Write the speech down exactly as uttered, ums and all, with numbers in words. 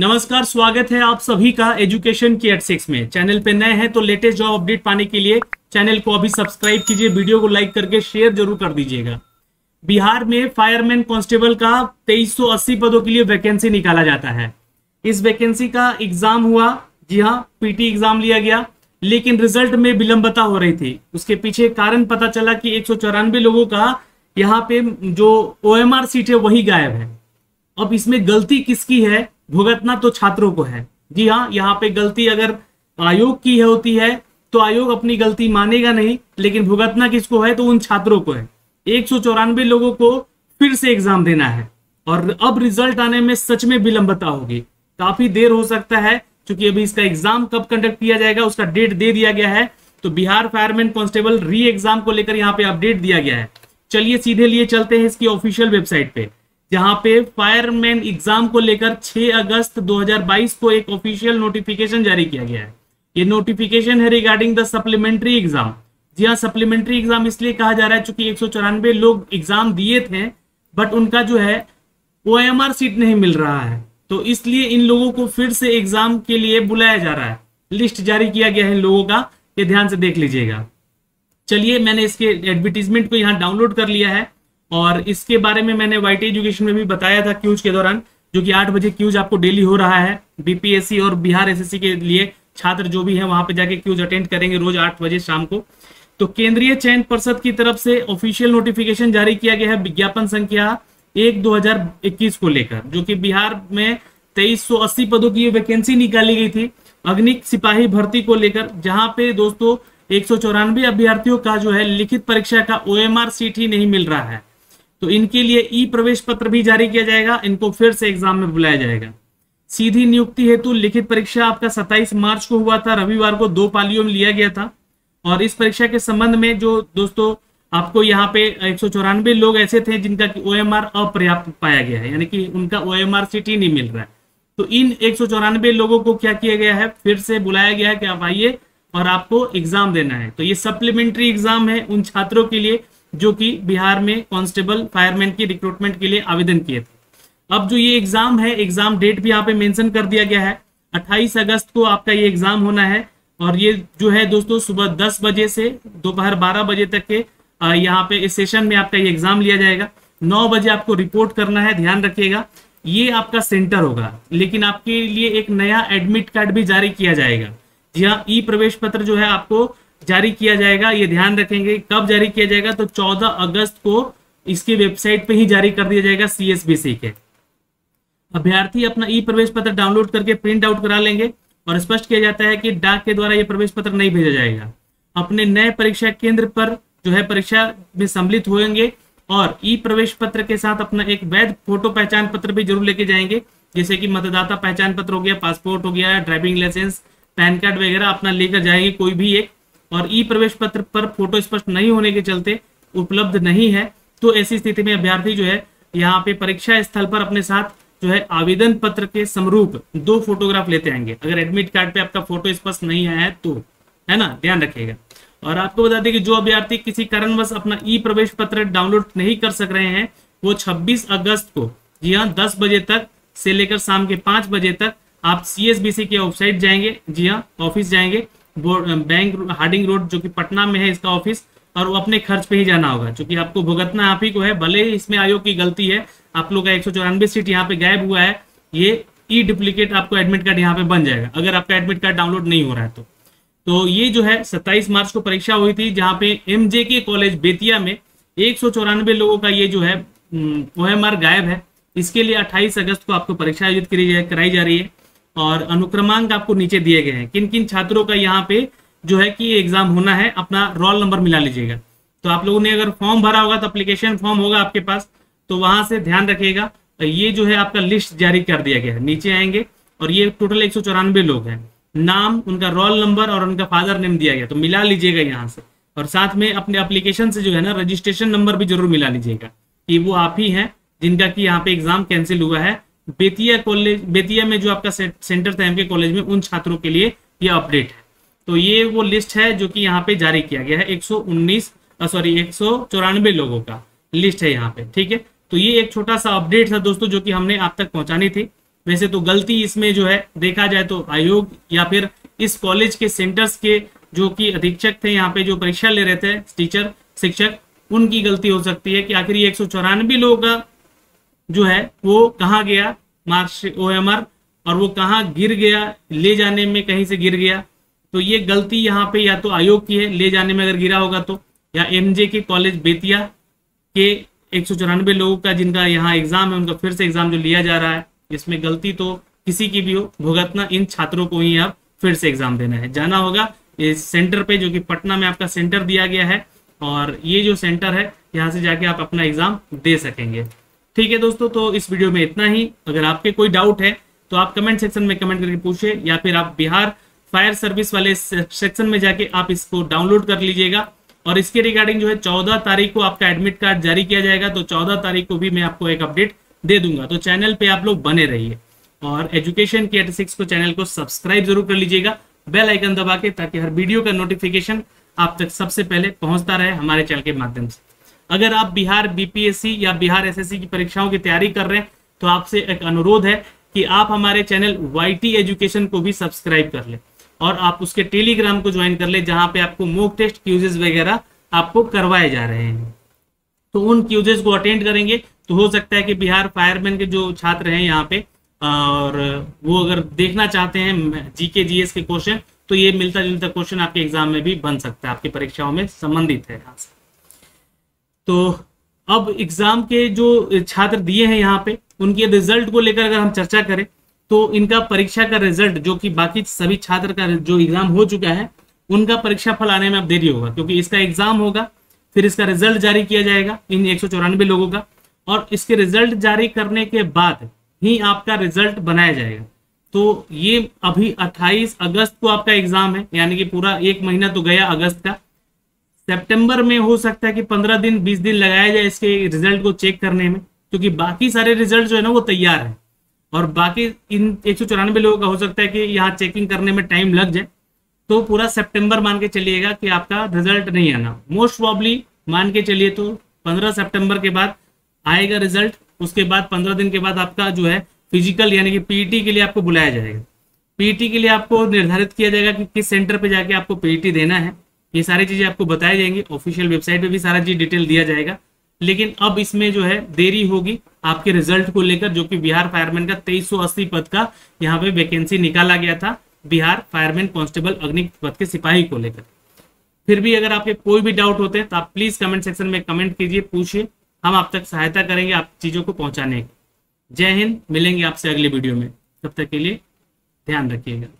नमस्कार, स्वागत है आप सभी का एजुकेशन की एट सिक्स में। चैनल पे नए हैं तो लेटेस्ट जॉब अपडेट पाने के लिए चैनल को अभी सब्सक्राइब कीजिए, वीडियो को लाइक करके शेयर जरूर कर दीजिएगा। बिहार में फायरमैन कांस्टेबल का तेईस सौ अस्सी पदों के लिए वैकेंसी निकाला जाता है। इस वैकेंसी का एग्जाम हुआ, जी हाँ, पीटी एग्जाम लिया गया, लेकिन रिजल्ट में विलंबता हो रही थी। उसके पीछे कारण पता चला कि एक सौ चौरानवे लोगों का यहाँ पे जो ओ एम आर सीट है वही गायब है। अब इसमें गलती किसकी है, भुगतना तो छात्रों को है। जी हाँ, यहाँ पे गलती अगर आयोग की है होती है तो आयोग अपनी गलती मानेगा नहीं, लेकिन भुगतना किसको है तो उन छात्रों को है। एक सौ चौरानवे लोगों को फिर से एग्जाम देना है और अब रिजल्ट आने में सच में विलंबता होगी, काफी देर हो सकता है, क्योंकि अभी इसका एग्जाम कब कंडक्ट किया जाएगा उसका डेट दे दिया गया है। तो Bihar fireman constable re exam को लेकर यहाँ पे अपडेट दिया गया है। चलिए सीधे लिए चलते हैं इसकी ऑफिशियल वेबसाइट पे, जहां पे फायरमैन एग्जाम को लेकर छह अगस्त दो हज़ार बाईस को एक ऑफिशियल नोटिफिकेशन जारी किया गया है। ये नोटिफिकेशन है रिगार्डिंग द सप्लीमेंट्री एग्जाम। जी हाँ, सप्लीमेंट्री एग्जाम इसलिए कहा जा रहा है क्योंकि एक सौ चौरानवे लोग एग्जाम दिए थे, बट उनका जो है ओ एम आर सीट नहीं मिल रहा है, तो इसलिए इन लोगों को फिर से एग्जाम के लिए बुलाया जा रहा है। लिस्ट जारी किया गया है इन लोगों का, ये ध्यान से देख लीजिएगा। चलिए, मैंने इसके एडवर्टीजमेंट को यहाँ डाउनलोड कर लिया है और इसके बारे में मैंने वाई टी एजुकेशन में भी बताया था क्यूज के दौरान, जो कि आठ बजे क्यूज आपको डेली हो रहा है। बीपीएससी और बिहार एसएससी के लिए छात्र जो भी है वहां पे जाके क्यूज अटेंड करेंगे रोज आठ बजे शाम को। तो केंद्रीय चयन परिषद की तरफ से ऑफिशियल नोटिफिकेशन जारी किया गया है विज्ञापन संख्या एक दो हजार इक्कीस को लेकर, जो कि बिहार में तेईस सौ अस्सी पदों की वैकेंसी निकाली गई थी अग्निक सिपाही भर्ती को लेकर, जहाँ पे दोस्तों एक सौ चौरानवे अभ्यर्थियों का जो है लिखित परीक्षा का ओ एम आर सीट ही नहीं मिल रहा है, तो इनके लिए ई प्रवेश पत्र भी जारी किया जाएगा, इनको फिर से एग्जाम में बुलाया जाएगा। सीधी नियुक्ति हेतु लिखित परीक्षा आपका सत्ताईस मार्च को हुआ था, रविवार को दो पालियों में लिया गया था। और इस परीक्षा के संबंध में जो दोस्तों आपको यहाँ पे एक सौ चौरानवे लोग ऐसे थे जिनका कि ओ एम आर अपर्याप्त पाया गया है, यानी कि उनका ओ एम आर सीट ही नहीं मिल रहा है। तो इन एक सौ चौरानवे लोगों को क्या किया गया है, फिर से बुलाया गया है कि आप आइए और आपको एग्जाम देना है। तो ये सप्लीमेंट्री एग्जाम है उन छात्रों के लिए जो कि बिहार में कांस्टेबल फायरमैन की रिक्रूटमेंट के लिए आवेदन किए थे। अब जो ये एग्जाम है, एग्जाम डेट भी यहाँ पे मेंशन कर दिया गया है, अट्ठाईस अगस्त को आपका ये एग्जाम होना है। और ये जो है दोस्तों सुबह दस बजे से दोपहर बारह बजे तक के यहाँ पे इस सेशन में आपका ये एग्जाम लिया जाएगा। नौ बजे आपको रिपोर्ट करना है, ध्यान रखिएगा। ये आपका सेंटर होगा, लेकिन आपके लिए एक नया एडमिट कार्ड भी जारी किया जाएगा। जी हाँ, ई प्रवेश पत्र जो है आपको जारी किया जाएगा, ये ध्यान रखेंगे। कब जारी किया जाएगा तो चौदह अगस्त को इसकी वेबसाइट पे ही जारी कर दिया जाएगा। सीएसबीसी के अभ्यर्थी अपना ई प्रवेश पत्र डाउनलोड करके प्रिंट आउट करा लेंगे और स्पष्ट किया जाता है कि डाक के द्वारा यह प्रवेश पत्र नहीं भेजा जाएगा। अपने नए परीक्षा केंद्र पर जो है परीक्षा में सम्मिलित होंगे और ई प्रवेश पत्र के साथ अपना एक वैध फोटो पहचान पत्र भी जरूर लेके जाएंगे, जैसे कि मतदाता पहचान पत्र हो गया, पासपोर्ट हो गया, ड्राइविंग लाइसेंस, पैन कार्ड वगैरह अपना लेकर जाएंगे कोई भी एक। और ई प्रवेश पत्र पर फोटो स्पष्ट नहीं होने के चलते उपलब्ध नहीं है, तो ऐसी स्थिति में अभ्यर्थी जो है यहाँ पे परीक्षा स्थल पर अपने साथ जो है आवेदन पत्र के समरूप दो फोटोग्राफ लेते आएंगे, अगर एडमिट कार्ड पे आपका फोटो स्पष्ट नहीं आया है तो, है ना, ध्यान रखिएगा। और आपको बता दें कि जो अभ्यर्थी किसी कारणवश अपना ई प्रवेश पत्र डाउनलोड नहीं कर सक रहे हैं वो छब्बीस अगस्त को, जी हाँ, दस बजे तक से लेकर शाम के पांच बजे तक आप सी एस बी सी की वेबसाइट जाएंगे, जी हाँ, ऑफिस जाएंगे, बैंक हार्डिंग रोड जो कि पटना में है इसका ऑफिस, और वो अपने खर्च पे ही जाना होगा क्योंकि आपको भुगतना आप ही को है। भले इसमें आयोग की गलती है, आप लोग का एक सौ चौरानवे सीट यहाँ पे गायब हुआ है, ये ई डुप्लीकेट आपको एडमिट कार्ड यहाँ पे बन जाएगा अगर आपका एडमिट कार्ड डाउनलोड नहीं हो रहा है तो। तो ये जो है सत्ताईस मार्च को परीक्षा हुई थी, जहाँ पे एम जे के कॉलेज बेतिया में एक सौ चौरानवे लोगों का ये जो है ओ एम आर गायब है। इसके लिए अट्ठाईस अगस्त को आपको परीक्षा आयोजित कराई जा रही है और अनुक्रमांक आपको नीचे दिए गए हैं, किन किन छात्रों का यहाँ पे जो है कि एग्जाम होना है। अपना रोल नंबर मिला लीजिएगा। तो आप लोगों ने अगर फॉर्म भरा होगा तो एप्लीकेशन फॉर्म होगा आपके पास, तो वहां से ध्यान रखिएगा। ये जो है आपका लिस्ट जारी कर दिया गया है, नीचे आएंगे और ये टोटल एक सौ चौरानवे लोग हैं। नाम, उनका रोल नंबर और उनका फादर नेम दिया गया, तो मिला लीजिएगा यहाँ से। और साथ में अपने एप्लीकेशन से जो है ना रजिस्ट्रेशन नंबर भी जरूर मिला लीजिएगा कि वो आप ही हैं जिनका कि यहाँ पे एग्जाम कैंसिल हुआ है। बेतिया कॉलेज, बेतिया में जो आपका सेंटर था एमके कॉलेज में, उन छात्रों के लिए यह अपडेट है। तो ये वो लिस्ट है जो कि यहाँ पे जारी किया गया है, एक सौ उन्नीस सॉरी एक सौ चौरानवे लोगों का लिस्ट है यहाँ पे, ठीक है। तो ये एक छोटा सा अपडेट था दोस्तों जो कि हमने आप तक पहुंचानी थी। वैसे तो गलती इसमें जो है देखा जाए तो आयोग या फिर इस कॉलेज के सेंटर्स के जो कि अधीक्षक थे, यहाँ पे जो परीक्षा ले रहे थे टीचर शिक्षक, उनकी गलती हो सकती है कि आखिर ये एक सौ चौरानवे लोगों का जो है वो कहाँ गया मार्क्स ओ एम आर, और वो कहाँ गिर गया, ले जाने में कहीं से गिर गया। तो ये गलती यहाँ पे या तो आयोग की है, ले जाने में अगर गिरा होगा तो, या एमजे के कॉलेज बेतिया के एक सौ चौरानवे लोगों का जिनका यहाँ एग्जाम है, उनका फिर से एग्जाम जो लिया जा रहा है, इसमें गलती तो किसी की भी हो, भुगतना इन छात्रों को ही अब फिर से एग्जाम देना है, जाना होगा इस सेंटर पे, जो कि पटना में आपका सेंटर दिया गया है, और ये जो सेंटर है यहाँ से जाके आप अपना एग्जाम दे सकेंगे। ठीक है दोस्तों, तो इस वीडियो में इतना ही। अगर आपके कोई डाउट है तो आप कमेंट सेक्शन में कमेंट करके पूछिए, या फिर आप बिहार फायर सर्विस वाले सेक्शन में जाके आप इसको डाउनलोड कर लीजिएगा। और इसके रिगार्डिंग जो है चौदह तारीख को आपका एडमिट कार्ड जारी किया जाएगा, तो चौदह तारीख को भी मैं आपको एक अपडेट दे दूंगा। तो चैनल पे आप लोग बने रहिए और एजुकेशन की एटी सिक्स को चैनल को सब्सक्राइब जरूर कर लीजिएगा, बेल आइकन दबा के, ताकि हर वीडियो का नोटिफिकेशन आप तक सबसे पहले पहुंचता रहे हमारे चैनल के माध्यम से। अगर आप Bihar B P S C या बिहार एस एस सी की परीक्षाओं की तैयारी कर रहे हैं तो आपसे एक अनुरोध है कि आप हमारे चैनल वाई टी एजुकेशन को भी सब्सक्राइब कर लें, और आप उसके टेलीग्राम को ज्वाइन कर लें, जहां पे आपको मॉक टेस्ट क्यूजेस वगैरह आपको करवाए जा रहे हैं। तो उन क्यूजेस को अटेंड करेंगे तो हो सकता है कि बिहार फायरमैन के जो छात्र हैं यहाँ पे, और वो अगर देखना चाहते हैं जीके जीएस के क्वेश्चन, तो ये मिलता जुलता क्वेश्चन आपके एग्जाम में भी बन सकता है, आपकी परीक्षाओं में संबंधित है यहाँ से। तो अब एग्जाम के जो छात्र दिए हैं यहाँ पे, उनके रिजल्ट को लेकर अगर हम चर्चा करें तो इनका परीक्षा का रिजल्ट, जो कि बाकी सभी छात्र का जो एग्जाम हो चुका है, उनका परीक्षा फल आने में अब देरी होगा, क्योंकि इसका एग्जाम होगा, फिर इसका रिजल्ट जारी किया जाएगा इन एक सौ चौरानवे लोगों का, और इसके रिजल्ट जारी करने के बाद ही आपका रिजल्ट बनाया जाएगा। तो ये अभी अट्ठाईस अगस्त को आपका एग्जाम है, यानी कि पूरा एक महीना तो गया अगस्त का। सितंबर में हो सकता है कि पंद्रह दिन बीस दिन लगाया जाए इसके रिजल्ट को चेक करने में, क्योंकि बाकी सारे रिजल्ट जो है ना वो तैयार है, और बाकी इन एक सौ चौरानवे लोगों का हो सकता है कि यहाँ चेकिंग करने में टाइम लग जाए। तो पूरा सितंबर मान के चलिएगा कि आपका रिजल्ट नहीं आना, मोस्ट प्रॉब्ली मान के चलिए तो पंद्रह सितंबर के बाद आएगा रिजल्ट। उसके बाद पंद्रह दिन के बाद आपका जो है फिजिकल यानी कि पी ई टी के लिए आपको बुलाया जाएगा। पी ई टी के लिए आपको निर्धारित किया जाएगा कि किस सेंटर पे जाके आपको पी ई टी देना है, ये सारी चीज़ें आपको बताई जाएंगी, ऑफिशियल वेबसाइट पे भी सारा चीज़ डिटेल दिया जाएगा। लेकिन अब इसमें जो है देरी होगी आपके रिजल्ट को लेकर, जो कि बिहार फायरमैन का तेईस सौ अस्सी पद का यहाँ पे वैकेंसी निकाला गया था, बिहार फायरमैन कांस्टेबल अग्नि पद के सिपाही को लेकर। फिर भी अगर आपके कोई भी डाउट होते हैं तो आप प्लीज़ कमेंट सेक्शन में कमेंट कीजिए, पूछिए, हम आप तक सहायता करेंगे आप चीज़ों को पहुंचाने की। जय हिंद, मिलेंगे आपसे अगले वीडियो में, तब तक के लिए ध्यान रखिएगा।